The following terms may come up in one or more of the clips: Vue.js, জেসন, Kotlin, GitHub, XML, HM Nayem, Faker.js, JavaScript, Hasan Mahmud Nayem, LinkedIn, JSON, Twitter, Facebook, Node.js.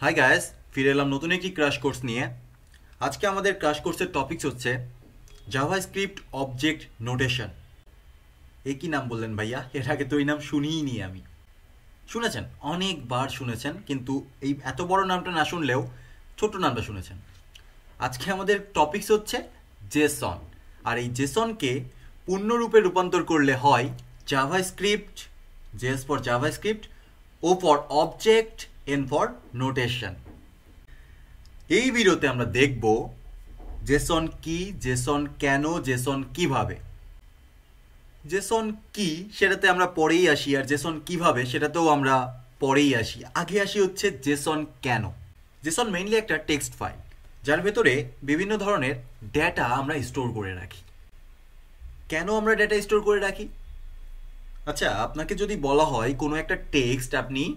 Hi guys फिर एलाम नतून एक क्रैश कोर्स निये आज के आमादेर क्रैश कोर्सेर टपिक्स होच्छे जावास्क्रिप्ट ऑब्जेक्ट नोटेशन। एक ही नाम बोलें भैया एर आगे तो ये नाम शुनिई नि आमी शुनेछेन अनेक बार शुनेछेन किन्तु एई एत बड़ो नामटा ना शुनलेओ छोटो नामटा शुनेछेन। आज के आमादेर टपिक्स होच्छे जेसन और ये जेसन के पूर्णरूपे रूपान्तर करले हय JavaScript JS for JavaScript O for object N for notation. ये भिडियोते आमरा देखबो जेसन की जेसन केनो जेसन किभाबे जेसन की सेटाते आमरा परेई आसि आर जेसन किभाबे सेटातेओ आमरा परेई आसि। आगे आसि होच्छे जेसन केनो। जेसन मेनलि एकटा टेक्सट फाइल जार भेतरे विभिन्न धरनेर डाटा आमरा स्टोर करे राखि। केनो आमरा डाटा स्टोर करे राखि? अच्छा आपनाके जोदि बला हय कोनो एकटा टेक्सट आपनि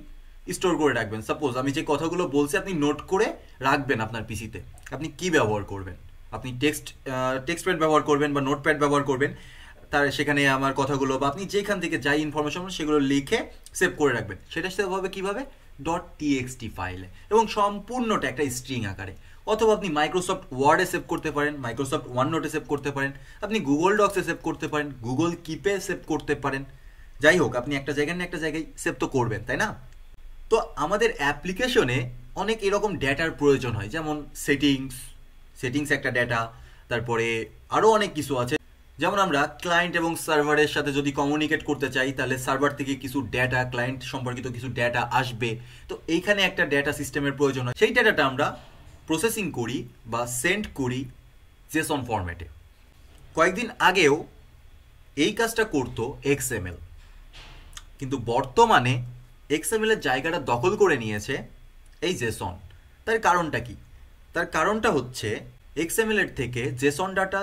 स्टोर कर रखबें सपोज आमी जे कथागुलो बोलছি আপনি নোট করে রাখবেন আপনার পিসিতে। আপনি কি ব্যবহার করবেন? আপনি টেক্সট প্যাড ব্যবহার করবেন বা নোটপ্যাড ব্যবহার করবেন। তার সেখানে আমার কথাগুলো বা আপনি যেখান থেকে যাই ইনফরমেশন সেগুলো লিখে সেভ করে রাখবেন। সেটা সেভাবে কিভাবে .txt ফাইলে এবং সম্পূর্ণটা একটা স্ট্রিং আকারে অথবা আপনি মাইক্রোসফট ওয়ার্ডে সেভ করতে পারেন, মাইক্রোসফট ওয়াননোটে সেভ করতে পারেন, আপনি গুগল ডক্সে সেভ করতে পারেন, গুগল কিপে সেভ করতে পারেন। যাই হোক আপনি একটা জায়গায় না একটা জায়গায় সেভ তো করবেন তাই না? तो आमादेर एप्लीकेशने अनेक एरकम डाटार प्रयोजन हय जेमन सेटिंग्स एक डाटा तारपरे आरो अनेक किछु आछे जेमन आमरा क्लायेंट एबं सार्भारेर साथे जोदि कम्युनिकेट करते चाइ ताहले सार्भार थेके किछु डाटा क्लायेंट सम्पर्कित किछु डाटा आसबे। तो एइखाने एकटा डाटा सिस्टेमेर प्रयोजन हय सेई डाटाटा आमरा प्रसेसिंग करी बा सेंड करी जेसन फर्मेटे। कयेकदिन आगेओ एइ काजटा करतो एक्सएमएल किन्तु बर्तमाने एक्सएमएल जगह दखल कर नहीं जेसन। तर कारणटा कि तर कारणटा हे एक्सएमएल थे जेसन डाटा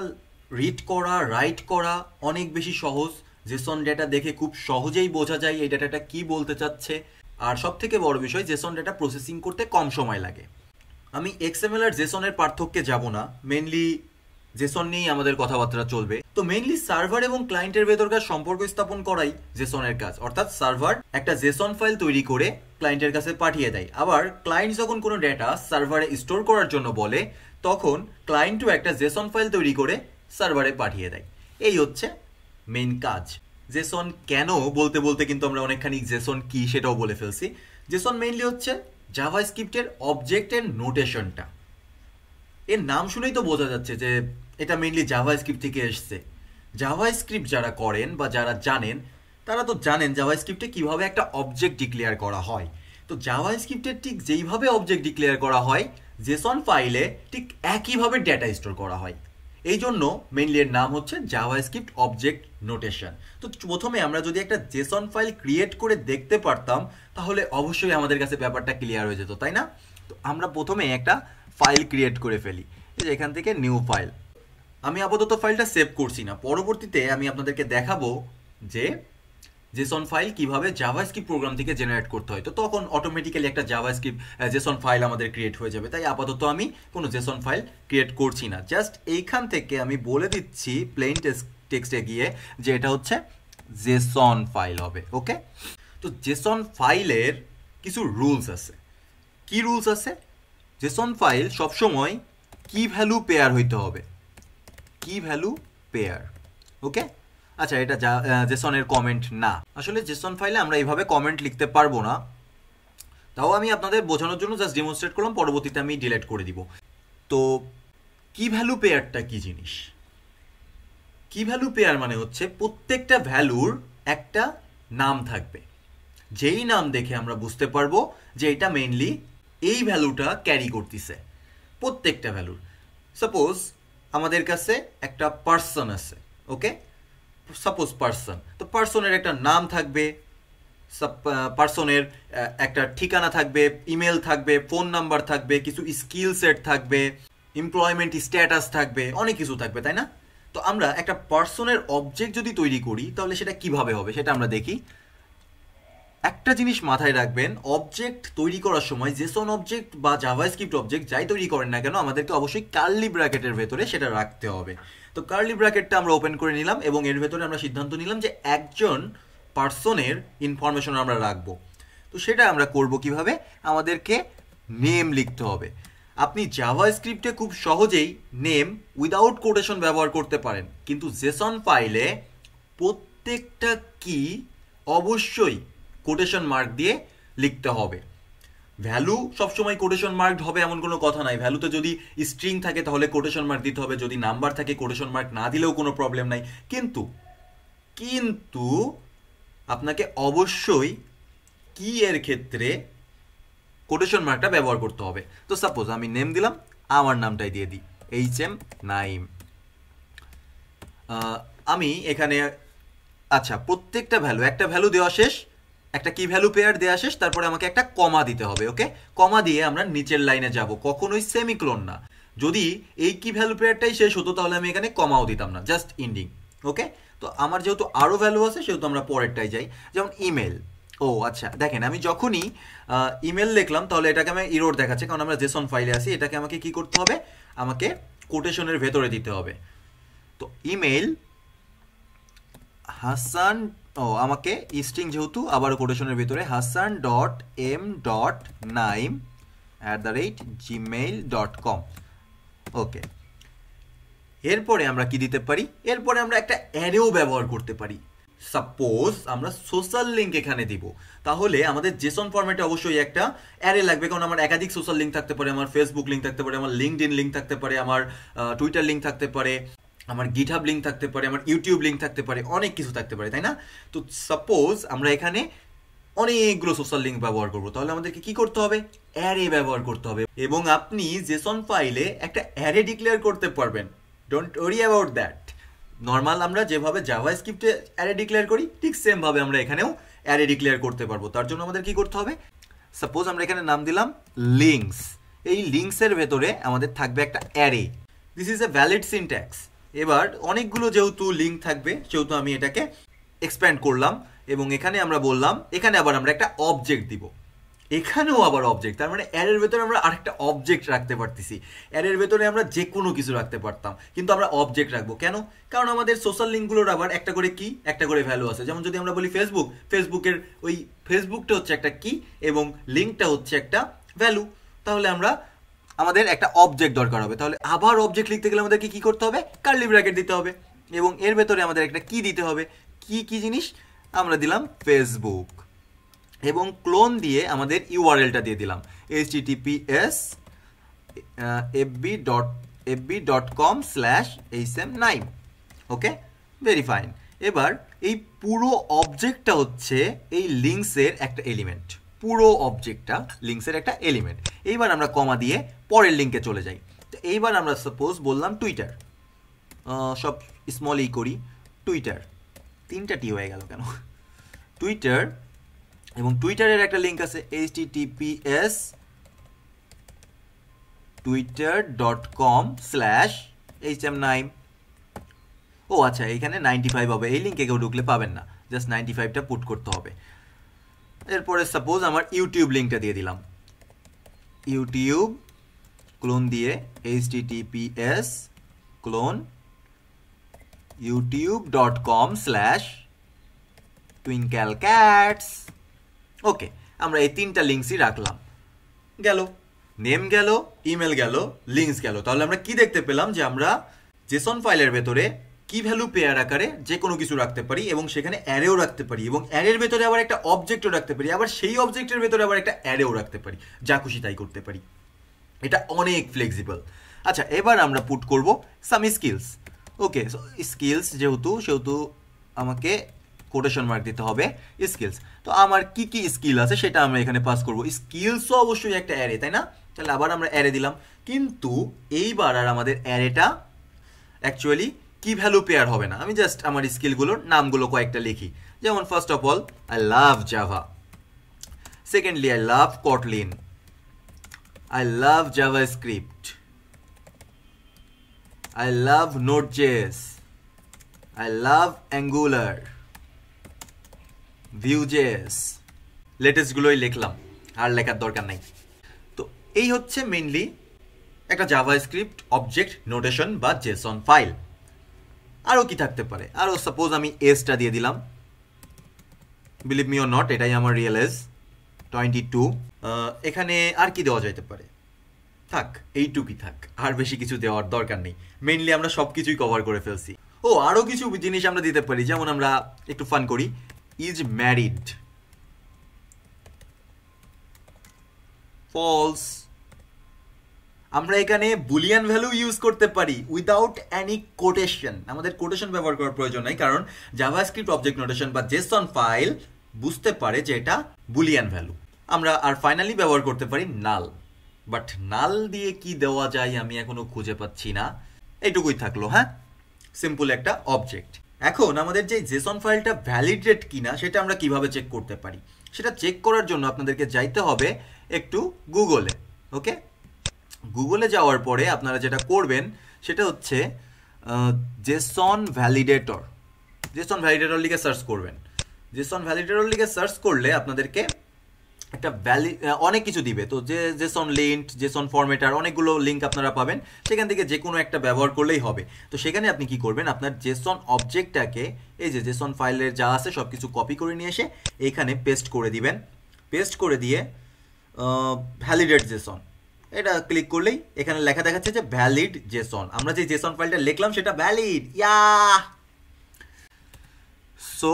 रिड करा राइट करा अनेक बेशी सहज। जेसन डाटा देखे खूब सहजे बोझा जाए डाटाटा कि बोलते चाচ্ছে और सबथेके बड़ विषय जेसन डाटा प्रसेसिंग करते कम समय लागे। आमी एक्सएमएल और जेसनर पार्थक्ये जाब ना, मेनलि जेसन नहीं आमादेर कथाबार्ता चलबे। तो मेनलि सार्वर और क्लायेंटर भेतरकार सम्पर्क स्थापन कराई जेसनर काज अर्थात सार्वर एक जेसन फाइल तैरी करे क्लायेंटर काछे पाठिये देय। आबार क्लायेंट जखन कोनो डाटा सार्वरे स्टोर करार जोन्नो बोले तखन क्लायेंटও एक जेसन फाइल तैरी करे सार्वरे पाठिये देय। एई होच्छे मेन काज। जेसन केनो बोलते बोलते किन्तु आमरा अनेकखानि जेसन कि सेटाও बोले फेलছি। जेसन मेनलि होच्छे जावास्क्रिप्टेर अबजेक्टेर नोटेशनटा। एर नाम शुनेই तो बोझा যাচ্ছে যে এটা মেইনলি জাভাস্ক্রিপ্ট থেকে আসছে। জাভাস্ক্রিপ্ট যারা করেন বা যারা জানেন তারা তো জানেন জাভাস্ক্রিপ্টে কিভাবে একটা অবজেক্ট ডিক্লেয়ার করা হয়। তো জাভাস্ক্রিপ্টে ঠিক যেইভাবে অবজেক্ট ডিক্লেয়ার করা হয় জেসন ফাইলে ঠিক একইভাবে ডেটা স্টোর করা হয়। এই জন্য মেইনলি এর নাম হচ্ছে জাভাস্ক্রিপ্ট অবজেক্ট নোটেশন। তো প্রথমে আমরা যদি একটা জেসন ফাইল ক্রিয়েট করে দেখতে পারতাম তাহলে অবশ্যই আমাদের কাছে ব্যাপারটা ক্লিয়ার হয়ে যেত তাই না? তো আমরা প্রথমে একটা ফাইল ক্রিয়েট করে ফেলি এখান থেকে নিউ ফাইল। আমি আপাতত ফাইলটা সেভ করছি না, পরবর্তীতে আমি আপনাদেরকে দেখাবো যে জেসন ফাইল কিভাবে জাভাস্ক্রিপ্ট প্রোগ্রাম থেকে জেনারেট করতে হয়। তো তখন অটোমেটিক্যালি একটা জাভাস্ক্রিপ্ট জেসন ফাইল আমাদের ক্রিয়েট হয়ে যাবে। তাই আপাতত আমি কোনো জেসন ফাইল ক্রিয়েট করছি না। জাস্ট এইখান থেকে আমি বলে দিচ্ছি প্লেন টেক্সটে গিয়ে যে এটা হচ্ছে জেসন ফাইল হবে। ওকে তো জেসন ফাইলের কিছু রুলস আছে। কি রুলস আছে? जेसन फाइल सब समय की भैलू पेयर होते हैं की भैलू पेयर। ओके अच्छा ये जेसनर कमेंट ना आसले जेसन फाइले कमेंट लिखते पारबो ना ताओ आमी आपनादेर बोझानोर जोन्नो जस्ट डेमोन्स्ट्रेट करलाम। परवर्तीते आमी डिलीट करे दिब। तो की भैलू पेयरटा की जिनिस? की भैलू पेयर माने होच्छे प्रत्येकटा भैलूर एकटा नाम थाकबे जेई नाम देखे आमरा बुझते पारबो जे एटा मेनलि এই ভ্যালুটা ক্যারি করতেছে প্রত্যেকটা ভ্যালু। सपोज আমাদের কাছে একটা পারসন আছে। Okay suppose person. তো পারসনের একটা নাম থাকবে, পারসনের একটা ঠিকানা থাকবে, ইমেল থাকবে, ফোন নাম্বার থাকবে, কিছু স্কিল সেট থাকবে, এমপ্লয়মেন্ট স্ট্যাটাস থাকবে, অনেক কিছু থাকবে তাই না? তো আমরা একটা পারসনের অবজেক্ট যদি তৈরি করি তাহলে সেটা কিভাবে হবে সেটা আমরা দেখি। একটা জিনিস মাথায় রাখবেন অবজেক্ট তৈরি করার সময় জেসন অবজেক্ট বা জাভাস্ক্রিপ্ট অবজেক্ট যাই তৈরি করেন না কেন আমাদেরকে অবশ্যই কার্লি ব্র্যাকেটের ভেতরে সেটা রাখতে হবে। তো কার্লি ব্র্যাকেটটা আমরা ওপেন করে নিলাম এবং এর ভেতরে আমরা সিদ্ধান্ত নিলাম যে একজন পার্সনের ইনফরমেশন আমরা রাখবো। তো সেটা আমরা করব কিভাবে? আমাদেরকে নেম লিখতে হবে। আপনি জাভাস্ক্রিপ্টে খুব সহজেই নেম উইদাউট কোটেশন ব্যবহার করতে পারেন, কিন্তু জেসন ফাইলে প্রত্যেকটা কি অবশ্যই কোটেশন মার্ক দিয়ে লিখতে হবে। ভ্যালু সবসময় কোটেশন মার্ক হবে এমন কোনো কথা নাই, ভ্যালুতে যদি স্ট্রিং থাকে তাহলে কোটেশন মার্ক দিতে হবে, যদি নাম্বার থাকে কোটেশন মার্ক না দিলেও কোনো প্রবলেম নাই, কিন্তু কিন্তু আপনাকে অবশ্যই কি এর ক্ষেত্রে কোটেশন মার্কটা ব্যবহার করতে হবে। তো সাপোজ আমি নেম দিলাম, আমার নামটাই দিয়ে দিই HM নাইম। আমি এখানে আচ্ছা প্রত্যেকটা ভ্যালু, একটা ভ্যালু দেওয়া শেষ, একটা কি ভ্যালু পেয়ার দেওয়া শেষ, তারপরে আমাকে একটা কমা দিতে হবে। ওকে, কমা দিয়ে আমরা নিচের লাইনে যাব, কখনোই সেমিক্লোন না। যদি এই কি ভ্যালু পেয়ারটাই শেষ হতো তাহলে আমি এখানে কমাও দিতাম না, জাস্ট ইন্ডিং। ওকে, তো আমার যেহেতু আরও ভ্যালু আছে সেহেতু আমরা পরেরটাই যাই, যেমন ইমেল। ও আচ্ছা, দেখেন আমি যখনই ইমেল লিখলাম তাহলে এটাকে আমি এরর দেখাচ্ছে, কারণ আমরা জেসন ফাইলে আছি। এটাকে আমাকে কি করতে হবে, আমাকে কোটেশনের ভেতরে দিতে হবে। তো ইমেল হাসান, ও আমাকে স্ট্রিং যেহেতু আবার কোটেশনের ভিতরে hassan.m.naim@gmail.com। ওকে, এরপরে আমরা কি দিতে পারি, এরপরে আমরা একটা অ্যারেও ব্যবহার করতে পারি। সাপোজ আমরা সোশ্যাল লিঙ্ক এখানে দিব, তাহলে আমাদের জেসন ফরম্যাটে অবশ্যই একটা অ্যারে লাগবে, কারণ আমার একাধিক সোশ্যাল লিঙ্ক থাকতে পারে, আমার ফেসবুক লিঙ্ক থাকতে পারে, আমার লিঙ্কডইন লিঙ্ক থাকতে পারে, আমার টুইটার লিঙ্ক থাকতে পারে, আমার গিটহাব লিঙ্ক থাকতে পারে, আমার ইউটিউব লিঙ্ক থাকতে পারে, অনেক কিছু থাকতে পারে, তাই না? তো সাপোজ আমরা এখানে অনেকগুলো সোশ্যাল লিঙ্ক ব্যবহার করবো, তাহলে আমাদেরকে কি করতে হবে, অ্যারে ব্যবহার করতে হবে। এবং আপনি জেসন ফাইলে একটা অ্যারে ডিক্লেয়ার করতে পারবেন, don't worry about that. Normal আমরা যেভাবে জাভাস্ক্রিপ্টে অ্যারে ডিক্লেয়ার করি ঠিক সেমভাবে আমরা এখানেও অ্যারে ডিক্লেয়ার করতে পারবো। তার জন্য আমাদের কি করতে হবে, সাপোজ আমরা এখানে নাম দিলাম লিঙ্কস, এই লিঙ্কসের ভেতরে আমাদের থাকবে একটা array, this is a valid syntax. এবার অনেকগুলো যেহেতু লিঙ্ক থাকবে সেহেতু আমি এটাকে এক্সপ্যান্ড করলাম, এবং এখানে আমরা বললাম, এখানে আবার আমরা একটা অবজেক্ট দিব, এখানেও আবার অবজেক্ট। তার মানে অ্যারের ভেতরে আমরা আরেকটা অবজেক্ট রাখতে পারতেছি। অ্যারের ভেতরে আমরা যে কোনো কিছু রাখতে পারতাম, কিন্তু আমরা অবজেক্ট রাখবো কেন, কারণ আমাদের সোশ্যাল লিঙ্কগুলোর আবার একটা করে কি, একটা করে ভ্যালু আছে। যেমন যদি আমরা বলি ফেসবুক, ফেসবুকের ওই ফেসবুকটা হচ্ছে একটা কি এবং লিঙ্কটা হচ্ছে একটা ভ্যালু, তাহলে আমরা আমাদের একটা অবজেক্ট দরকার হবে। তাহলে আবার অবজেক্ট লিখতে গেলে আমাদেরকে কী করতে হবে, কার্লি ব্র্যাকেট দিতে হবে, এবং এর ভেতরে আমাদের একটা কি দিতে হবে, কি কি জিনিস আমরা দিলাম ফেসবুক, এবং ক্লোন দিয়ে আমাদের ইউআরএলটা দিয়ে দিলাম https://fb.com/hsm9। Okay, very fine. এবার এই পুরো অবজেক্টটা হচ্ছে এই লিঙ্কসের একটা এলিমেন্ট, পুরো অবজেক্টটা লিঙ্কসের একটা এলিমেন্ট। এইবার আমরা কমা দিয়ে পরের লিঙ্কে চলে যাই। তো এইবার আমরা সাপোজ বললাম টুইটার, সব স্মলই করি, টুইটার, তিনটা টি হয়ে গেল কেন, টুইটার, এবং টুইটারের একটা লিঙ্ক আছে https://twitter.com/hsm9। ও আচ্ছা, এখানে 95 হবে, এই লিঙ্কে কেউ ঢুকলে পাবেন না, জাস্ট 95টা পুট করতে হবে। এরপরে সাপোজ আমার ইউটিউব লিঙ্কটা দিয়ে দিলাম, ইউটিউব ক্লোন দিয়ে https://youtube.com/twinklecats। ওকে, আমরা এই তিনটা লিঙ্কসই রাখলাম, গেল নেম, গেল ইমেল, গেল লিঙ্কস, গেল। তাহলে আমরা কি দেখতে পেলাম, যে আমরা জেসন ফাইলের ভেতরে কি ভ্যালু পেয়ার আকারে যে কোনো কিছু রাখতে পারি, এবং সেখানে অ্যারেও রাখতে পারি, এবং অ্যারের ভেতরে আবার একটা অবজেক্টও রাখতে পারি, আবার সেই অবজেক্টের ভেতরে আবার একটা অ্যারেও রাখতে পারি, যা খুশি তাই করতে পারি। এটা অনেক ফ্লেক্সিবল। আচ্ছা, এবার আমরা পুট করব সাম স্কিলস। ওকে, স্কিলস যেহেতু সেহেতু আমাকে কোটেশন মার্ক দিতে হবে স্কিলস। তো আমার কি কি স্কিল আছে সেটা আমরা এখানে পাস করব, স্কিলসও অবশ্যই একটা অ্যারে, তাই না? তাহলে আবার আমরা অ্যারে দিলাম, কিন্তু এইবার আর আমাদের অ্যারেটা অ্যাকচুয়ালি কি ভ্যালু পেয়ার হবে না। আমি জাস্ট আমার স্কিলগুলোর নামগুলো কয়েকটা লিখি, যেমন first of all I love Java, secondly I love Kotlin, I love JavaScript, I love Node JS, I love Angular, Vue.js, লেটেস্টগুলোই লিখলাম, আর লেখার দরকার নাই। তো এই হচ্ছে মেইনলি একটা জাভাস্ক্রিপ্ট অবজেক্ট নোটেশন বা জেসন ফাইল। আরও কি থাকতে পারে, আরও সাপোজ আমি এসটা দিয়ে দিলাম, বিলিভ মি অর নট, এটাই আমার রিয়েল এস। 22 এখানে আর কি দেওয়া যাইতে পারে থাক এইটুকুই থাক আর বেশি কিছু দেওয়ার দরকার নেই মেইনলি আমরা সবকিছুই কভার করে ফেলছি ও আরো কিছু জিনিস আমরা দিতে পারি যেমন আমরা একটু ফান করি ইজ ম্যারিড ফলস আমরা এখানে বুলিয়ান ভ্যালু ইউজ করতে পারি উইদাউট এনি কোটেশন আমাদের কোটেশন ব্যবহার করার প্রয়োজন নাই কারণ জাভাস্ক্রিপ্ট অবজেক্ট নোটেশন বা জেসন ফাইল বুঝতে পারে যে এটা বুলিয়ান ভ্যালু আমরা আর ফাইনালি ব্যবহার করতে পারি নাল বাট নাল দিয়ে কি দেওয়া যায় আমি এখনো খুঁজে পাচ্ছি না এইটুকুই থাকলো হ্যাঁ সিম্পল একটা অবজেক্ট এখন আমাদের যে জেসন ফাইলটা ভ্যালিডেট কিনা সেটা আমরা কিভাবে চেক করতে পারি সেটা চেক করার জন্য আপনাদেরকে যাইতে হবে একটু গুগলে ওকে গুগলে যাওয়ার পরে আপনারা যেটা করবেন সেটা হচ্ছে জেসন ভ্যালিডেটর লিখে সার্চ করবেন জেসন ভ্যালিডেটর লিখে সার্চ করলে আপনাদেরকে একটা অনেক কিছু দিবে তো যে জেসন লিন্ট জেসন ফরম্যাটার অনেকগুলো লিংক আপনারা পাবেন সেখান থেকে যে কোনো একটা ব্যবহার করলেই হবে তো সেখানে আপনি কি করবেন আপনার জেসন অবজেক্টটাকে এই যে জেসন ফাইলের যা আছে সব কিছু কপি করে নিয়ে এসে এখানে পেস্ট করে দিবেন পেস্ট করে দিয়ে ভ্যালিডেট জেসন এটা ক্লিক করলেই এখানে লেখা দেখাচ্ছে যে ভ্যালিড জেসন আমরা যে জেসন ফাইলটা লিখলাম সেটা valid yeah so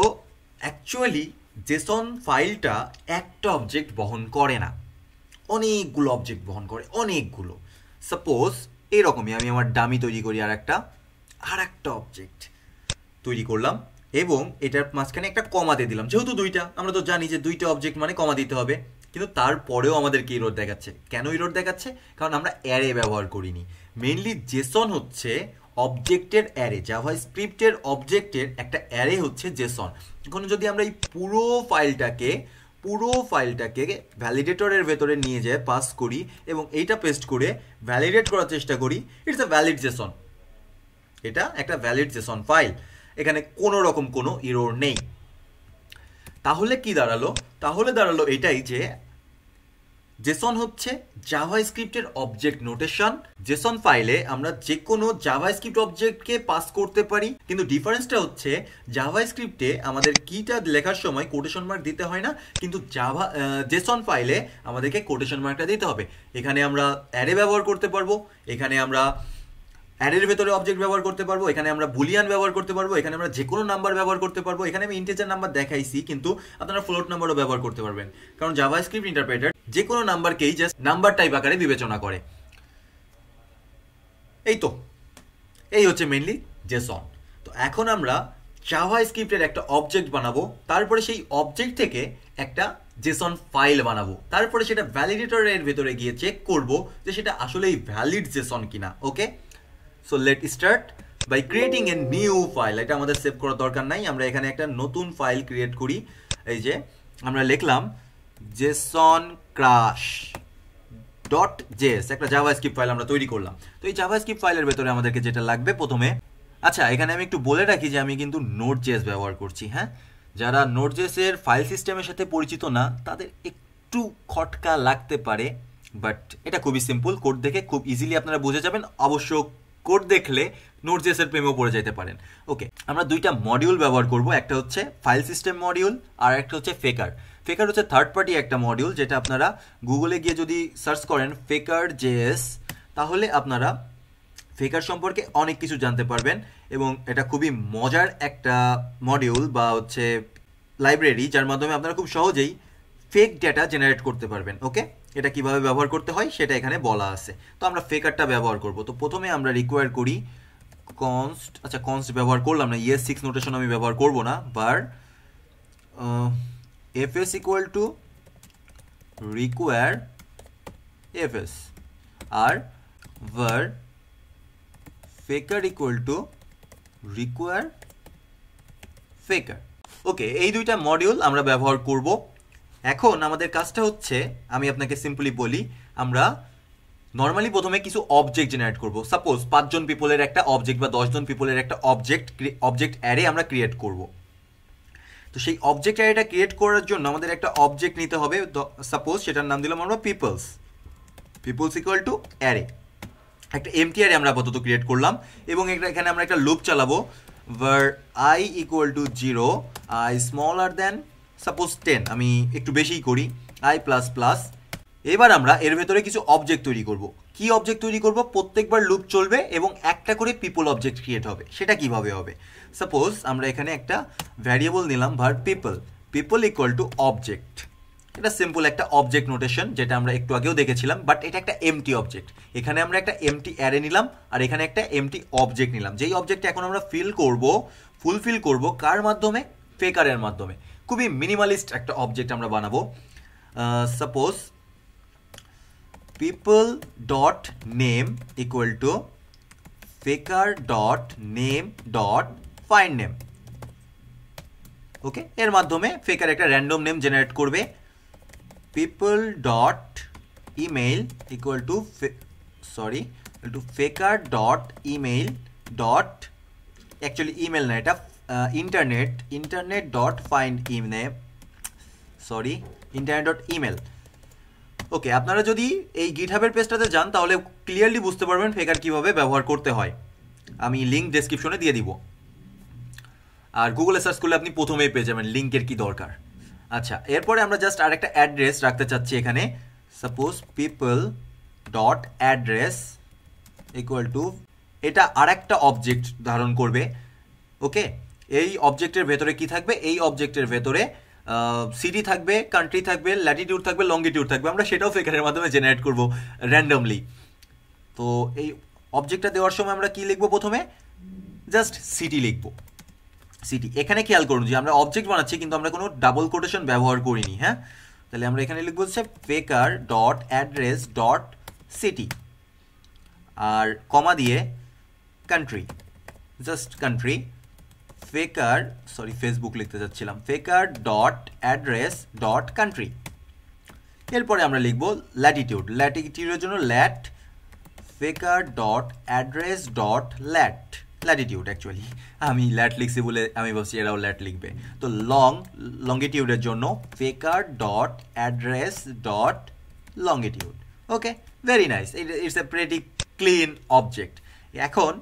actually জেসন ফাইলটা একটা অবজেক্ট বহন করে না অনেকগুলো অবজেক্ট বহন করে অনেকগুলো সাপোজ এরকমই আমি আমার ডামি তৈরি করি আর একটা অবজেক্ট তৈরি করলাম এবং এটার মাঝখানে একটা কমা দিয়ে দিলাম যেহেতু দুইটা আমরা তো জানি যে দুইটা অবজেক্ট মানে কমা দিতে হবে কিন্তু তারপরেও আমাদেরকে এরর দেখাচ্ছে কেন এরর দেখাচ্ছে কারণ আমরা অ্যারে ব্যবহার করিনি মেইনলি জেসন হচ্ছে অবজেক্টের অ্যারে জাভাস্ক্রিপ্টের অবজেক্টের একটা অ্যারে হচ্ছে জেসন এখন যদি আমরা এই পুরো ফাইলটাকে ভ্যালিডেটরের ভেতরে নিয়ে যাই পাস করি এবং এইটা পেস্ট করে ভ্যালিডেট করার চেষ্টা করি ইটস আ ভ্যালিড জেসন এটা একটা ভ্যালিড জেসন ফাইল এখানে কোনো রকম কোনো এরর নেই তাহলে কি দাঁড়ালো এটাই যে জেসন হচ্ছে জাভাস্ক্রিপ্টের অবজেক্ট নোটেশন জেসন ফাইলে আমরা যে কোনো জাভাস্ক্রিপ্ট অবজেক্টকে পাস করতে পারি কিন্তু ডিফারেন্সটা হচ্ছে জাভাস্ক্রিপ্টে আমাদের কিটা লেখার সময় কোটেশন মার্ক দিতে হয় না কিন্তু জেসন ফাইলে আমাদেরকে কোটেশন মার্কটা দিতে হবে এখানে আমরা অ্যারে ব্যবহার করতে পারবো এখানে আমরা অ্যারের ভেতরে অবজেক্ট ব্যবহার করতে পারবো এখানে আমরা বুলিয়ান ব্যবহার করতে পারবো এখানে আমরা যে কোনো নাম্বার ব্যবহার করতে পারবো এখানে আমি ইন্টিজার নাম্বার দেখাইছি কিন্তু আপনারা ফ্লোট নাম্বারও ব্যবহার করতে পারবেন কারণ জাভাস্ক্রিপ্ট ইন্টারপ্রেটার যে কোনো নাম্বারকেই জাস্ট নাম্বার টাইপ আকারে বিবেচনা করে এই তো এই হচ্ছে মেইনলি জেসন তো এখন আমরা জাভাস্ক্রিপ্টের একটা অবজেক্ট বানাবো তারপরে সেই অবজেক্ট থেকে একটা জেসন ফাইল বানাবো তারপরে সেটা ভ্যালিডেটরের ভেতরে গিয়ে চেক করবো যে সেটা আসলেই ভ্যালিড জেসন কিনা ওকে So let's start by creating a new file. এটা আমাদের সেভ করার দরকার নাই আমরা এখানে একটা নতুন ফাইল ক্রিয়েট করি এই যে আমরা লিখলাম JSON crash.js একটা জাভাস্ক্রিপ্ট ফাইল আমরা তৈরি করলাম তো এই জাভাস্ক্রিপ্ট ফাইলের ভেতরে আমাদেরকে যেটা লাগবে প্রথমে আচ্ছা এখানে আমি একটু বলে রাখি যে আমি কিন্তু Node.js ব্যবহার করছি হ্যাঁ যারা Node.js এর ফাইল সিস্টেমের সাথে পরিচিত না তাদের একটু খটকা লাগতে পারে বাট এটা খুবই সিম্পল কোড দেখে খুব ইজিলি আপনারা বুঝে যাবেন অবশ্য কোড দেখলে Node.js এর প্রেমে পড়ে যেতে পারেন ওকে আমরা দুইটা মডিউল ব্যবহার করব একটা হচ্ছে ফাইল সিস্টেম মডিউল আর একটা হচ্ছে Faker হচ্ছে থার্ড পার্টি একটা মডিউল যেটা আপনারা গুগলে গিয়ে যদি সার্চ করেন Faker.js তাহলে আপনারা Faker সম্পর্কে অনেক কিছু জানতে পারবেন এবং এটা খুবই মজার একটা মডিউল বা হচ্ছে লাইব্রেরি যার মাধ্যমে আপনারা খুব সহজেই ফেক ডেটা জেনারেট করতে পারবেন ওকে এটা কিভাবে ব্যবহার করতে হয় সেটা এখানে বলা আছে তো আমরা ফেকারটা ব্যবহার করব তো প্রথমে আমরা রিকোয়ার করি কনস্ট আচ্ছা কনস্ট ব্যবহার করলাম না ইএস6 নোটেশন আমি ব্যবহার করব না বার fs = রিকোয়ার fs আর var faker = require faker okay এই দুইটা মডিউল আমরা ব্যবহার করব এখন আমাদের কাজটা হচ্ছে আমি আপনাকে সিম্পলি বলি আমরা নরমালি প্রথমে কিছু অবজেক্ট জেনারেট করব সাপোজ 5 জন পিপলের একটা অবজেক্ট বা 10 জন পিপলের একটা অবজেক্ট অ্যারে আমরা ক্রিয়েট করব তো সেই অবজেক্ট অ্যারেটা ক্রিয়েট করার জন্য আমাদের একটা অবজেক্ট নিতে হবে সাপোজ সেটার নাম দিলাম আমরা পিপলস = অ্যারে একটা এমটি অ্যারে আমরা আপাতত ক্রিয়েট করলাম এবং এখানে আমরা একটা লুপ চালাবো var i = 0 i smaller than suppose 10 আমি একটু বেশিই করি i++। এবার আমরা এর ভিতরে কিছু অবজেক্ট তৈরি করব। কি অবজেক্ট তৈরি করব? প্রত্যেকবার লুপ চলবে এবং একটা করে পিপল অবজেক্ট ক্রিয়েট হবে। সেটা কিভাবে হবে? সাপোজ আমরা এখানে একটা ভ্যারিয়েবল নিলাম var people, people equal to object. এটা সিম্পল একটা অবজেক্ট নোটেশন, যেটা আমরা একটু আগেও দেখেছিলাম, বাট এটা একটা এমটি অবজেক্ট। এখানে আমরা একটা এমটি অ্যারে নিলাম আর এখানে একটা এমটি অবজেক্ট নিলাম, যেই অবজেক্টটা এখন আমরা ফুলফিল করব কার মাধ্যমে? ফেকারের মাধ্যমে। খুবই মিনিমালিস্ট একটা অবজেক্ট আমরা বানাবো। Suppose people dot name equal to faker dot name dot find name, okay? एर माध्यमे faker एक random name generate करबे। people dot email equal to faker dot email dot, actually email ना एटा internet dot find email, internet dot email, okay. আপনারা যদি এই গিটহাবের পেজটাতে যান তাহলে ক্লিয়ারলি বুঝতে পারবেন ফেকার কিভাবে ব্যবহার করতে হয়। আমি লিংক ডেসক্রিপশনে দিয়ে দিব, আর গুগলে সার্চ করলে আপনি প্রথমেই পেয়ে যাবেন লিংকের কি দরকার। আচ্ছা, এরপরে আমরা জাস্ট আরেকটা অ্যাড্রেস রাখতে চাচ্ছি এখানে। Suppose people dot address equal to, এটা আরেকটা অবজেক্ট ধারণ করবে, ওকে। এই অবজেক্টের ভেতরে কি থাকবে? এই অবজেক্টের ভেতরে সিটি থাকবে, কান্ট্রি থাকবে, ল্যাটিটিউড থাকবে, লঙ্গিটিউড থাকবে। আমরা সেটাও ফেকারের মাধ্যমে জেনারেট করব র্যান্ডমলি। তো এই অবজেক্টটা দেওয়ার সময় আমরা কি লিখব? প্রথমে জাস্ট সিটি লিখব, সিটি। এখানে খেয়াল করুন যে আমরা অবজেক্ট বানাচ্ছি কিন্তু আমরা কোনো ডাবল কোটেশন ব্যবহার করিনি, হ্যাঁ। তাহলে আমরা এখানে লিখব হচ্ছে faker dot address dot city, আর কমা দিয়ে country, just country. Faker Facebook লিখতে যাচ্ছিলাম, faker dot address dot country. এরপরে আমরা লিখব ল্যাটিটিউড, ল্যাটিটিউডের জন্য lat faker dot address dot lat, latitude. Actually আমি ল্যাট লিখছি বলে আমি ভাবছি এরাও ল্যাট লিখবে। তো লং, লঙ্গিটিউডের জন্য faker dot address dot longitude, okay. Very nice, it's a pretty clean object. এখন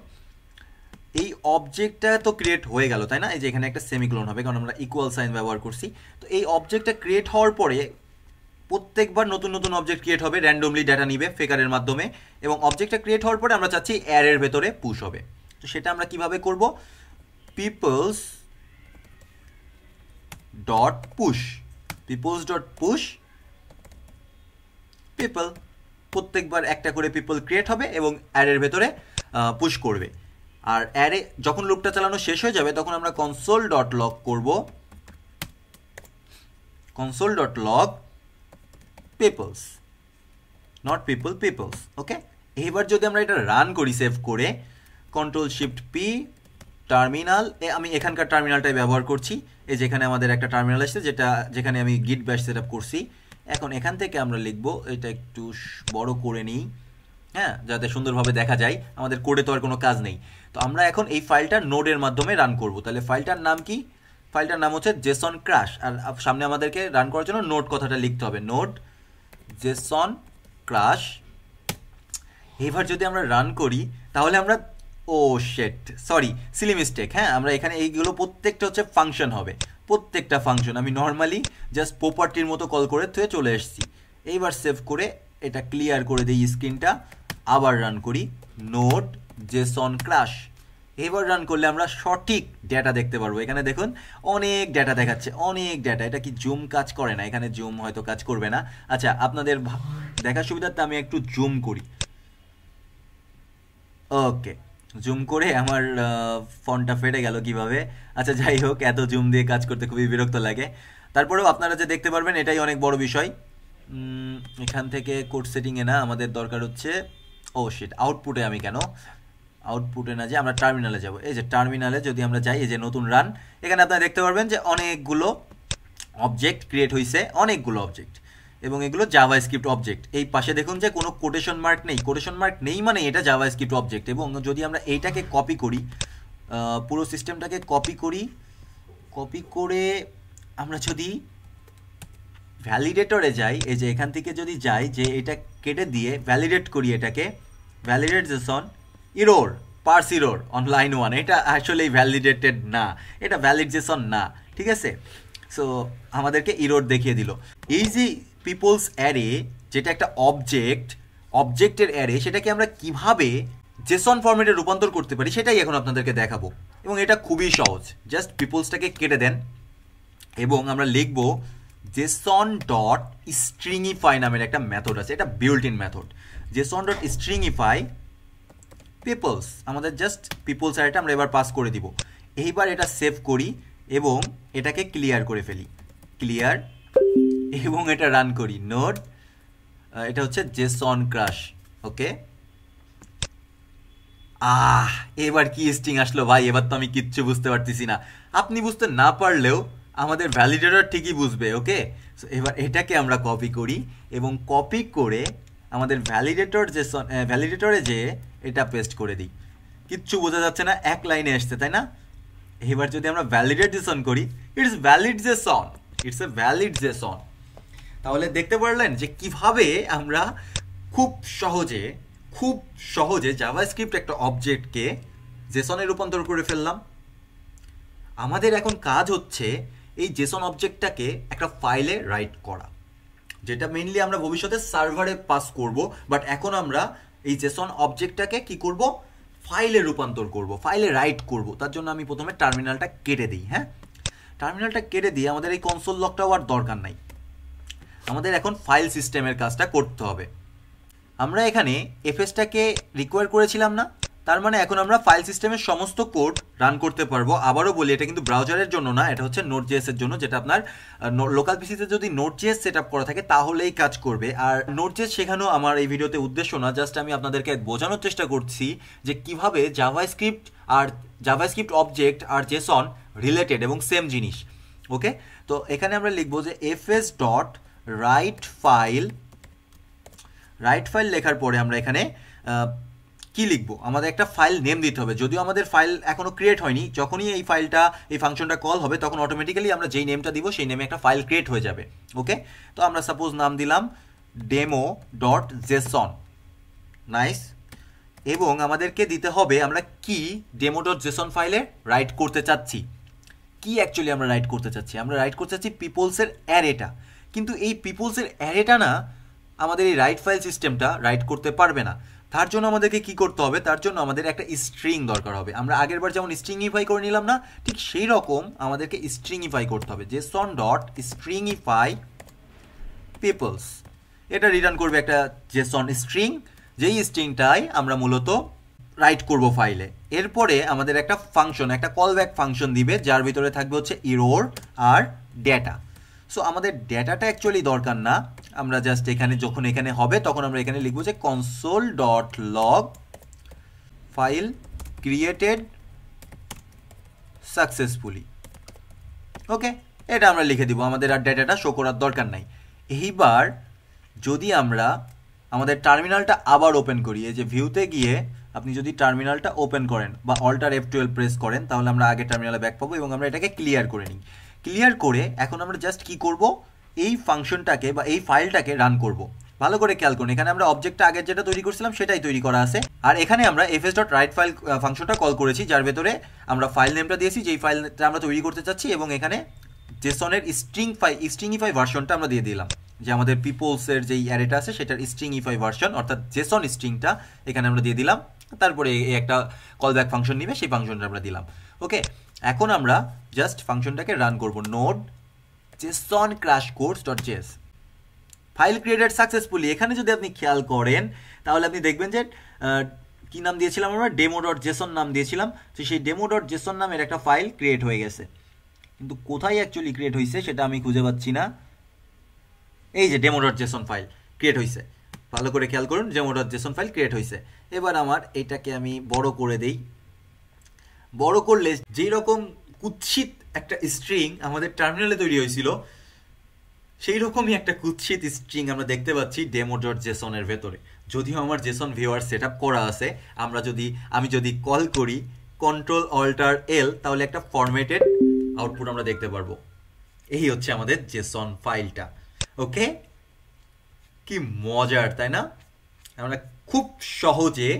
এই অবজেক্টটা তো ক্রিয়েট হয়ে গেল, তাই না? এই যে এখানে একটা সেমিকোলন হবে কারণ আমরা ইকুয়াল সাইন ব্যবহার করছি। তো এই অবজেক্টটা ক্রিয়েট হওয়ার পরে প্রত্যেকবার নতুন নতুন অবজেক্ট ক্রিয়েট হবে, র্যান্ডমলি ডাটা নিবে ফেকারের মাধ্যমে, এবং অবজেক্টটা ক্রিয়েট হওয়ার পরে আমরা চাচ্ছি অ্যারের ভেতরে পুশ হবে। তো সেটা আমরা কিভাবে করব? Peoples dot push, peoples dot push people. প্রত্যেকবার একটা করে পিপল ক্রিয়েট হবে এবং অ্যারের ভেতরে পুশ করবে। আর অ্যারে যখন লুপটা চালানো শেষ হয়ে যাবে তখন আমরা কনসোল ডট লগ করব, console dot log peoples, not people, peoples, okay. এইবার যদি আমরা এটা রান করি সেভ করে, কন্ট্রোল শিফট পি, টার্মিনাল। আমি এখানকার টার্মিনালটাই ব্যবহার করছি। এই যেখানে আমাদের একটা টার্মিনাল আসছে, যেখানে আমি গিট ব্যাশ সেট আপ করছি। এখন এখান থেকে আমরা লিখব, এটা একটু বড় করে নিই, হ্যাঁ, যাতে সুন্দরভাবে দেখা যায়। আমাদের কোডে তো আর কোনো কাজ নেই। তো আমরা এখন এই ফাইলটা নোডের মাধ্যমে রান করব। তাহলে ফাইলটার নাম কি? ফাইলটার নাম হচ্ছে জেসন ক্রাশ, আর সামনে আমাদেরকে রান করার জন্য নোড কথাটা লিখতে হবে, নোড জেসন ক্রাশ। এবার যদি আমরা রান করি তাহলে আমরা, ও শেট, সিলি মিস্টেক, হ্যাঁ। আমরা এখানে এইগুলো প্রত্যেকটা হচ্ছে ফাংশন হবে, প্রত্যেকটা ফাংশন। আমি নর্মালি জাস্ট প্রপার্টির মতো কল করে থুয়ে চলে এসেছি। এইবার সেভ করে এটা ক্লিয়ার করে দিই স্ক্রিনটা, আবার রান করি নোড জেসন ক্রাশ। এবার রান করলে আমরা সঠিক ডেটা দেখতে পারবো। এখানে দেখুন অনেক ডেটা দেখাচ্ছে, অনেক ডেটা। এটা কি জুম কাজ করে না? এখানে জুম হয়তো কাজ করবে না। আচ্ছা, আপনাদের দেখার সুবিধার্থে আমি একটু জুম করি, ওকে। জুম করে আমার ফোনটা ফেটে গেল কিভাবে? আচ্ছা, যাই হোক, এত জুম দিয়ে কাজ করতে খুবই বিরক্ত লাগে। তারপরেও আপনারা যে দেখতে পারবেন এটাই অনেক বড় বিষয়। এখান থেকে কোড সেটিংয়ে না, আমাদের দরকার হচ্ছে, ও শিট, আউটপুটে। আমি কেন আউটপুটে না, যে আমরা টার্মিনালে যাব। এই যে টার্মিনালে যদি আমরা যাই, এই যে নতুন রান, এখানে আপনারা দেখতে পারবেন যে অনেকগুলো অবজেক্ট ক্রিয়েট হয়েছে, অনেকগুলো অবজেক্ট, এবং এগুলো জাভাস্ক্রিপ্ট অবজেক্ট। এই পাশে দেখুন যে কোনো কোটেশন মার্ক নেই, কোটেশন মার্ক নেই মানে এটা জাভাস্ক্রিপ্ট অবজেক্ট। এবং যদি আমরা এইটাকে কপি করি, পুরো সিস্টেমটাকে কপি করি, কপি করে আমরা যদি ভ্যালিডেটরে যাই, এই যে এখান থেকে যদি যাই, যে এটা কেটে দিয়ে ভ্যালিডেট করি এটাকে, validate জেসন error, parse error online one. এটা আসলেই ভ্যালিডেটেড না, এটা ভ্যালিড জেসন না, ঠিক আছে। সো আমাদেরকে ইরোর দেখিয়ে দিল। এই যে পিপলস অ্যারে যেটা একটা অবজেক্ট, অবজেক্টের অ্যারে সেটাকে আমরা কিভাবে জেসন ফরম্যাটে রূপান্তর করতে পারি সেটাই এখন আপনাদেরকে দেখাবো। এবং এটা খুবই সহজ, জাস্ট পিপলসটাকে কেটে দেন এবং আমরা লিখব জেসন ডট স্ট্রিংইফাই নামের একটা মেথড আছে, এটা built in method. জেসন dot stringify peoples, আমাদের জাস্ট পিপলস অ্যারেটা আমরা এবার পাস করে দিব। এইবার এটা সেভ করি এবং এটাকে ক্লিয়ার করে ফেলি, ক্লিয়ার, এবং এটা রান করি। নোড, এটা হচ্ছে জেসন ক্রাশ, ওকে। এবার কি স্ট্রিং আসলো ভাই, এবার তো আমি কিচ্ছু বুঝতে পারতেছি না। আপনি বুঝতে না পারলেও আমাদের ভ্যালিডেটর ঠিকই বুঝবে, ওকে। সো এবার এটাকে আমরা কপি করি এবং কপি করে আমাদের ভ্যালিডেটরে যে এটা পেস্ট করে দিই। কিচ্ছু বোঝা যাচ্ছে না, এক লাইনে আসছে, তাই না? এবার যদি আমরা ভ্যালিডেট জেসন করি, it's valid জেসন, it's a valid জেসন। তাহলে দেখতে পারলেন যে কিভাবে আমরা খুব সহজে জাভাস্ক্রিপ্ট একটা অবজেক্টকে জেসনে রূপান্তর করে ফেললাম। আমাদের এখন কাজ হচ্ছে এই জেসন অবজেক্টটাকে একটা ফাইলে রাইট করা, যেটা মেইনলি আমরা ভবিষ্যতে সার্ভারে পাস করব। বাট এখন আমরা এই জেসন অবজেক্টটাকে কি করব, ফাইলে রূপান্তর করব, ফাইলে রাইট করব। তার জন্য আমি প্রথমে টার্মিনালটা কেটে দিই, হ্যাঁ। টার্মিনালটা কেটে দিয়ে আমাদের এই কনসোল লকটাও আর দরকার নাই, আমাদের এখন ফাইল সিস্টেমের কাজটা করতে হবে। আমরা এখানে এফএসটাকে রিকোয়ার করেছিলাম না, তার মানে এখন আমরা ফাইল সিস্টেমের সমস্ত কোড রান করতে পারবো। আবারও বলি, এটা কিন্তু ব্রাউজারের জন্য না, এটা হচ্ছে Node.js এর জন্য, যেটা আপনার লোকাল পিসিতে যদি Node.js সেট আপ করা থাকে তাহলেই কাজ করবে। আর Node.js শেখানো আমার এই ভিডিওতে উদ্দেশ্য না, জাস্ট আমি আপনাদেরকে বোঝানোর চেষ্টা করছি যে কিভাবে জাভাস্ক্রিপ্ট অবজেক্ট আর জেসন রিলেটেড এবং সেম জিনিস, ওকে। তো এখানে আমরা লিখবো যে FS dot write file, write file লেখার পরে আমরা এখানে কি লিখবো, আমাদের একটা ফাইল নেম দিতে হবে। যদিও আমাদের ফাইল এখনও ক্রিয়েট হয়নি, যখনই এই ফাংশনটা কল হবে তখন অটোমেটিক্যালি আমরা যেই নেমটা দিব সেই নেমে একটা ফাইল ক্রিয়েট হয়ে যাবে, ওকে। তো আমরা সাপোজ নাম দিলাম ডেমো ডট জেসন, নাইস। এবং আমাদেরকে দিতে হবে আমরা কি ডেমো ডট জেসন ফাইলে রাইট করতে চাচ্ছি, কি অ্যাকচুয়ালি আমরা রাইট করতে চাচ্ছি। আমরা রাইট করতে চাচ্ছি পিপলসের অ্যারেটা, কিন্তু এই পিপলসের অ্যারেটা না আমাদের এই রাইট ফাইল সিস্টেমটা রাইট করতে পারবে না। তার জন্য আমাদেরকে কি করতে হবে, তার জন্য আমাদের একটা স্ট্রিং দরকার হবে। আমরা আগেরবার যেমন স্ট্রিংইফাই করে নিলাম না, ঠিক সেই রকম আমাদেরকে স্ট্রিংইফাই করতে হবে। জেসন ডট স্ট্রিংইফাই পিপলস, এটা রিটার্ন করবে একটা জেসন স্ট্রিং, যেই স্ট্রিংটাই আমরা মূলত রাইট করব ফাইলে। এরপরে আমাদের একটা ফাংশন, একটা কলব্যাক ফাংশন দিবে, যার ভিতরে থাকবে হচ্ছে এরর আর ডেটা। সো আমাদের ডেটাটা অ্যাকচুয়ালি দরকার না, আমরা জাস্ট এখানে যখন এখানে হবে তখন আমরা এখানে লিখব যে console dot log file created successfully, okay. এটা আমরা লিখে দিব, আমাদের আর ডেটাটা শো করার দরকার নাই। এইবার যদি আমরা আমাদের টার্মিনালটা আবার ওপেন করি, এই যে ভিউতে গিয়ে আপনি যদি টার্মিনালটা ওপেন করেন বা অল্টার F12 প্রেস করেন, তাহলে আমরা আগে টার্মিনালে ব্যাক পাবো। এবং আমরা এটাকে ক্লিয়ার করে নিই, ক্লিয়ার করে এখন আমরা জাস্ট কি করব, এই ফাংশনটাকে বা এই ফাইলটাকে রান করব। ভালো করে খেয়াল করুন, এখানে আমরা অবজেক্টটা আগের যেটা তৈরি করছিলাম সেটাই তৈরি করা আছে। আর এখানে আমরা এফএস ডট রাইট ফাইল ফাংশনটা কল করেছি, যার ভেতরে আমরা ফাইল নেমটা দিয়েছি যেই ফাইলটা আমরা তৈরি করতে চাচ্ছি, এবং এখানে জেসনের স্ট্রিংইফাই ভার্সনটা আমরা দিয়ে দিলাম, যে আমাদের পিপলসের যেই অ্যারেটা আছে সেটার স্ট্রিংইফাই ভার্সন অর্থাৎ জেসন স্ট্রিংটা এখানে আমরা দিয়ে দিলাম। তারপরে এই একটা কলব্যাক ফাংশন নিবে, সেই ফাংশনটা আমরা দিলাম, ওকে। এখন আমরা জাস্ট ফাংশনটাকে রান করব। Node জেসন crash course dot JS file created successfully, এখানে যদি আপনি খেয়াল করেন তাহলে আপনি দেখবেন যে কী নাম দিয়েছিলাম আমরা, ডেমো ডট জেসন নাম দিয়েছিলাম। তো সেই ডেমো ডট জেসন নামের একটা ফাইল ক্রিয়েট হয়ে গেছে, কিন্তু কোথায় অ্যাকচুয়ালি ক্রিয়েট হয়েছে সেটা আমি খুঁজে পাচ্ছি না। এই যে demo dot জেসন file create হয়েছে, ভালো করে খেয়াল করুন, demo dot জেসন file create হয়েছে। এবার আমার এটাকে আমি বড় করে দেই, বড় করলে যেই রকম কুৎসিত একটা স্ট্রিং আমাদের টার্মিনালে তৈরি হয়েছিল সেই রকমই একটা কুৎসিত স্ট্রিং আমরা দেখতে পাচ্ছি ডেমো ডট জেসনের ভেতরে। যদিও আমার জেসন ভিউয়ার সেট আপ করা আছে, আমি যদি কল করি কন্ট্রোল অল্টার L, তাহলে একটা ফরম্যাটেড আউটপুট আমরা দেখতে পারবো। এই হচ্ছে আমাদের জেসন ফাইলটা, ওকে। কি মজার, তাই না? আমরা খুব সহজে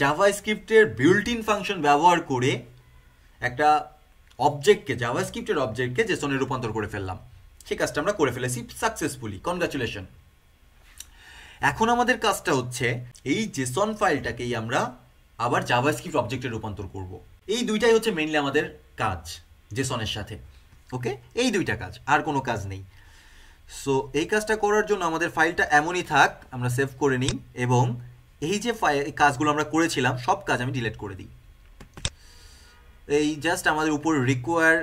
জাভাস্ক্রিপ্টের বিল্ট ইন ফাংশন ব্যবহার করে একটা অবজেক্টকে, জাভাস্ক্রিপ্টের অবজেক্টকে জেসনে রূপান্তর করে ফেললাম। সেই কাজটা আমরা করে ফেলেছি সাকসেসফুলি, কনগ্রাচুলেশন। এখন আমাদের কাজটা হচ্ছে এই জেসন ফাইলটাকেই আমরা আবার জাভাস্ক্রিপ্ট অবজেক্টে রূপান্তর করব। এই দুইটাই হচ্ছে মেইনলি আমাদের কাজ জেসনের সাথে, ওকে? এই দুইটা কাজ, আর কোনো কাজ নেই। সো এই কাজটা করার জন্য আমাদের ফাইলটা এমনই থাক, আমরা সেভ করে নিই এবং এই যে কাজগুলো আমরা করেছিলাম সব কাজ আমি ডিলিট করে দিই। এই জাস্ট আমাদের উপর রিকোয়ার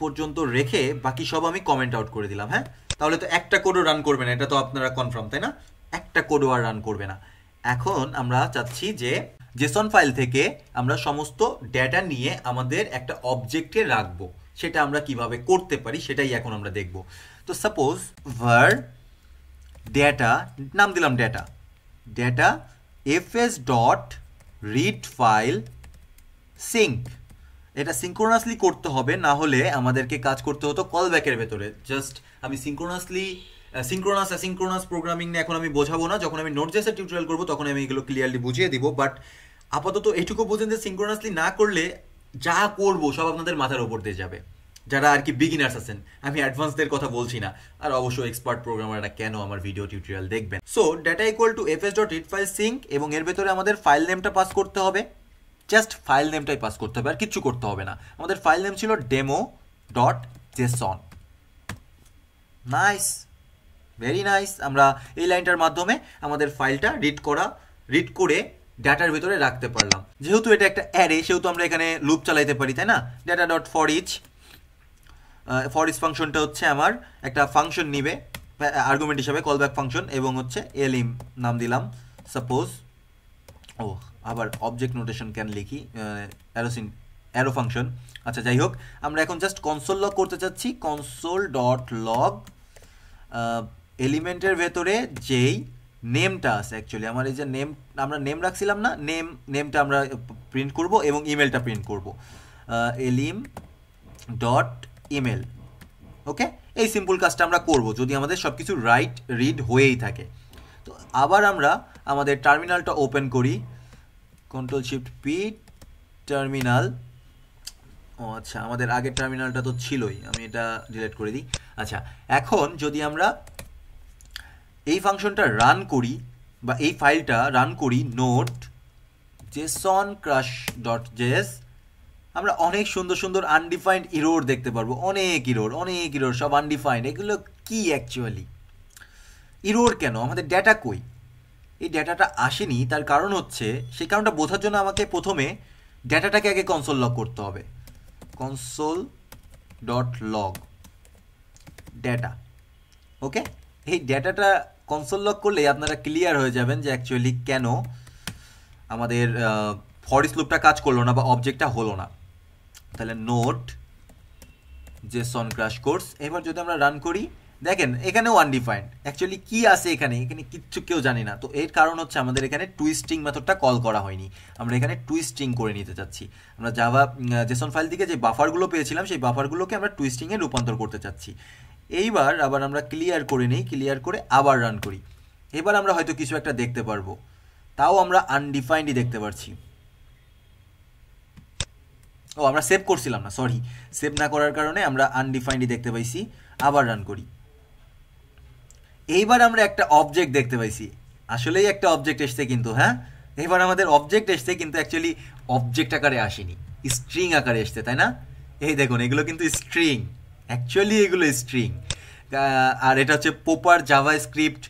পর্যন্ত রেখে বাকি সব আমি কমেন্ট আউট করে দিলাম। হ্যাঁ, তাহলে তো একটা কোডও রান করবে না, এটা তো আপনারা কনফার্ম, তাই না? একটা কোডও আর রান করবে না। এখন আমরা চাচ্ছি যে জেসন ফাইল থেকে আমরা সমস্ত ডেটা নিয়ে আমাদের একটা অবজেক্টে রাখবো, সেটা আমরা কিভাবে করতে পারি সেটাই এখন আমরা দেখব। তো সাপোজ ভার ডেটা, নাম দিলাম data, data FS dot read file sync. এটা সিঙ্ক্রোনাসলি করতে হবে, না হলে আমাদেরকে কাজ করতে হতো কলব্যাকের ভেতরে। জাস্ট আমি সিঙ্ক্রোনাস অ্যাসিঙ্ক্রোনাস প্রোগ্রামিং নিয়ে এখন আমি বোঝাবো না, যখন আমি নোড.js টিউটোরিয়াল করবো তখন আমি এগুলো ক্লিয়ারলি বুঝিয়ে দিব। বাট আপাতত এটুকু বোঝেন যে সিঙ্ক্রোনাসলি না করলে যা করবো সব আপনাদের মাথার ওপর দিয়ে যাবে, যারা আর কি বিগিনার্স আছেন। আমি অ্যাডভান্সদের কথা বলছি না, আর অবশ্য এক্সপার্ট প্রোগ্রামাররা কেন আমার ভিডিও টিউটোরিয়াল দেখবেন। So data equal to FS dot read file sync, এবং এর ভেতরে আমাদের ফাইল নেমটা পাস করতে হবে, জাস্ট ফাইল নেমটাই পাস করতে হবে, আর কিচ্ছু করতে হবে না। আমাদের ফাইল নেম ছিল demo dot জেসন। Nice, very nice. আমরা এই লাইনটার মাধ্যমে আমাদের ফাইলটা রিড করে ডাটার ভিতরে রাখতে পারলাম। যেহেতু এটা একটা অ্যারে সেহেতু আমরা এখানে লুপ চালাইতে পারি, তাই না? ডেটা ডট ফর ইচ ফাংশনটা হচ্ছে আমার একটা ফাংশন নিবে আর্গুমেন্ট হিসাবে, কলব্যাক ফাংশন, এবং হচ্ছে এলিম নাম দিলাম সাপোজ। ও আবার অবজেক্ট নোটেশন কেন লিখি, অ্যারো ফাংশন। আচ্ছা যাই হোক, আমরা এখন জাস্ট কনসোল লগ করতে চাচ্ছি। কনসোল ডট লগ এলিমেন্টের ভেতরে যেই নেমটা আছে, অ্যাকচুয়ালি আমার এই যে নেম, আমরা নেম রাখছিলাম না, নেমটা আমরা প্রিন্ট করব এবং ইমেলটা প্রিন্ট করব, এলিম ডট ইমেল। ওকে, এই সিম্পল কাজটা আমরা করব যদি আমাদের সব কিছু রাইট রিড হয়েই থাকে। তো আবার আমরা আমাদের টার্মিনালটা ওপেন করি, কন্ট্রোল শিফট পি, টার্মিনাল। ও আচ্ছা, আমাদের আগের টার্মিনালটা তো ছিলই, আমি এটা ডিলিট করে দিই। আচ্ছা, এখন যদি আমরা এই ফাংশনটা রান করি বা এই ফাইলটা রান করি, node জেসন crash dot JS, আমরা অনেক সুন্দর সুন্দর আনডিফাইন্ড ইরোর দেখতে পারবো। অনেক ইরোর সব আনডিফাইন্ড। এগুলো কি অ্যাকচুয়ালি ইরোর? কেন আমাদের ডেটা কই? এই ডেটাটা আসেনি, তার কারণ হচ্ছে, সেই কারণটা বোঝার জন্য আমাকে প্রথমে ডেটাটাকে আগে কনসোল লগ করতে হবে। Console dot log data, okay? এই ডেটাটা কনসোল লগ করলে আপনারা ক্লিয়ার হয়ে যাবেন যে অ্যাকচুয়ালি কেন আমাদের ফরিস লুপটা কাজ করলো না বা অবজেক্টটা হলো না। তাহলে নোড জেসন ক্র্যাশ কোর্স, এবার যদি আমরা রান করি, দেখেন এখানেও আনডিফাইন্ড। অ্যাকচুয়ালি কী আছে এখানে কিচ্ছু কেউ জানি না। তো এর কারণ হচ্ছে আমাদের এখানে টুইস্টিং মেথডটা কল করা হয়নি, আমরা এখানে টুইস্টিং করে নিতে চাচ্ছি। আমরা জাভা জেসন ফাইল থেকে যে বাফারগুলো পেয়েছিলাম সেই বাফারগুলোকে আমরা টুইস্টিংয়ে রূপান্তর করতে চাচ্ছি। এইবার আবার আমরা ক্লিয়ার করে নিই, ক্লিয়ার করে আবার রান করি। এবার আমরা হয়তো কিছু একটা দেখতে পারবো, তাও আমরা আনডিফাইন্ডই দেখতে পারছি। ও আমরা সেভ করছিলাম না, সরি, সেভ না করার কারণে আমরা আনডিফাইন্ডই দেখতে পাইছি। আবার রান করি, এইবার আমরা একটা অবজেক্ট দেখতে পাইছি। আসলেই একটা অবজেক্ট এসছে কিন্তু, হ্যাঁ, এবার আমাদের অবজেক্ট এসছে, কিন্তু অ্যাকচুয়ালি অবজেক্ট আকারে আসেনি, স্ট্রিং আকারে এসছে, তাই না? এই দেখুন, এগুলো কিন্তু স্ট্রিং, অ্যাকচুয়ালি এগুলো স্ট্রিং। আর এটা হচ্ছে প্রপার জাভাস্ক্রিপ্ট,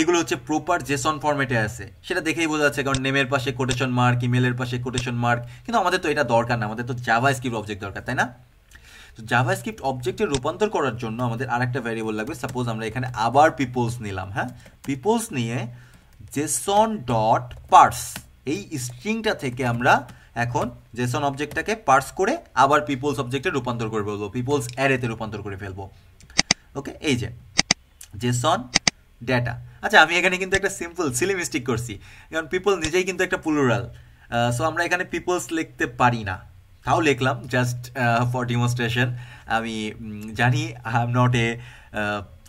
এগুলো হচ্ছে প্রপার জেসন ফরম্যাটে আছে, সেটা দেখেই বোঝা যাচ্ছে, কারণ নেমের পাশে কোটেশন মার্ক, ইমেলের পাশে কোটেশন মার্ক। কিন্তু আমাদের তো এটা দরকার না, আমাদের তো জাভাস্ক্রিপ্ট অবজেক্ট দরকার, তাই না? তো জাভাস্ক্রিপ্ট অবজেক্টে রূপান্তর করার জন্য আমাদের আরেকটা ভ্যারিয়েবল লাগবে। সাপোজ আমরা এখানে আবার পিপলস নিলাম, হ্যাঁ, পিপলস নিয়ে জেসন ডট পার্স, এই স্ট্রিংটা থেকে আমরা এখন জেসন অবজেক্টটাকে পার্স করে আবার পিপলস অবজেক্টে রূপান্তর করে ফেলবো, পিপলস অ্যারেতে রূপান্তর করে ফেলবো। ওকে, এই যে জেসন ডেটা। আচ্ছা, আমি এখানে কিন্তু একটা সিম্পল সিলি মিস্টেক করছি, কারণ পিপল নিজেই কিন্তু একটা প্লুরাল। সো আমরা এখানে পিপলস লিখতে পারি না, তাও লিখলাম জাস্ট ফর ডিমনস্ট্রেশন। আমি জানি I am not a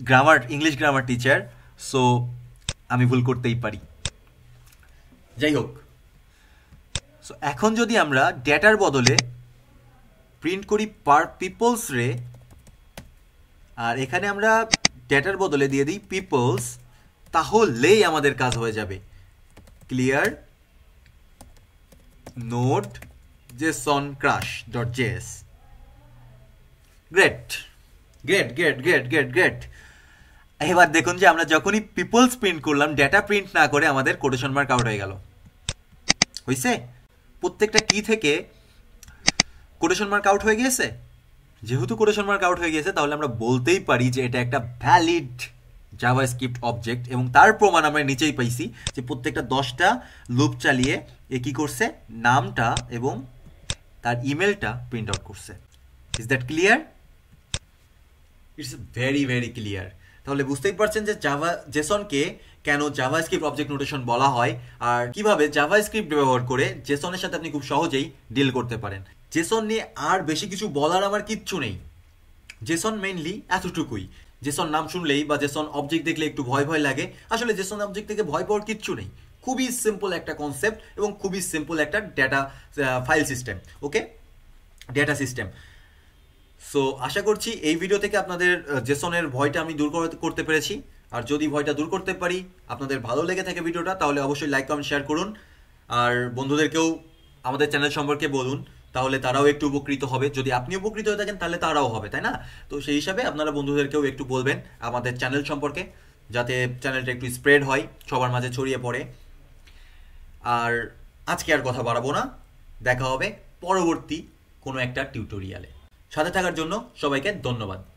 grammar, English grammar teacher, so আমি ভুল করতেই পারি। যাই হোক, সো এখন যদি আমরা ডেটার বদলে প্রিন্ট করি পার পিপলস রে, আর এখানে আমরা ডেটার বদলে দিয়ে দিই পিপলস, তাহলেই আমাদের কাজ হয়ে যাবে। Clear node জেসন crash dot JS. Great great great great great great. এবার দেখুন যে আমরা যখনই পিপলস প্রিন্ট করলাম, ডেটা প্রিন্ট না করে আমাদের কোটেশন মার্ক আউট হয়ে গেল। হয়েছে? প্রত্যেকটা কি থেকে কোটেশন মার্ক আউট হয়ে গিয়েছে। যেহেতু কোটেশন মার্ক আউট হয়ে গিয়েছে, তাহলে আমরা বলতেই পারি যে এটা একটা ভ্যালিড জাভাস্ক্রিপ্ট অবজেক্ট, এবং তার প্রমাণ আমরা নিচেই পাইছি যে প্রত্যেকটা 10টা লুপ চালিয়ে এ কী করছে, নামটা এবং তার ইমেলটা প্রিন্ট আউট করছে। Is that clear? It's very very clear. তাহলে বুঝতেই পারছেন যে জেসনকে কেন জাভাস্ক্রিপ্ট অবজেক্ট নোটেশন বলা হয়, আর কিভাবে জাভাস্ক্রিপ্ট ব্যবহার করে জেসনের সাথে আপনি খুব সহজেই ডিল করতে পারেন। জেসন নিয়ে আর বেশি কিছু বলার আমার কিচ্ছু নেই। জেসন মেইনলি এতটুকুই। জেসন নাম শুনলেই বা জেসন অবজেক্ট দেখলে একটু ভয় ভয় লাগে। আসলে জেসন অবজেক্ট থেকে ভয় পাওয়ার কিচ্ছু নেই। খুবই সিম্পল একটা কনসেপ্ট এবং খুবই সিম্পল একটা data file system, okay, data system. So আশা করছি এই ভিডিও থেকে আপনাদের জেসনের ভয়টা আমি দূর করতে পেরেছি। আর যদি ভয়টা দূর করতে পারি, আপনাদের ভালো লেগে থাকে ভিডিওটা, তাহলে অবশ্যই লাইক কমেন্ট শেয়ার করুন। আর বন্ধুদেরকেও আমাদের চ্যানেল সম্পর্কে বলুন, তাহলে তারাও একটু উপকৃত হবে। যদি আপনি উপকৃত হয়ে থাকেন তাহলে তারাও হবে, তাই না? তো সেই হিসাবে আপনারা বন্ধুদেরকেও একটু বলবেন আমাদের চ্যানেল সম্পর্কে, যাতে চ্যানেলটা একটু স্প্রেড হয়, সবার মাঝে ছড়িয়ে পড়ে। আর আজকে আর কথা বাড়াবো না, দেখা হবে পরবর্তী কোনো একটা টিউটোরিয়ালে। সাথে থাকার জন্য সবাইকে ধন্যবাদ।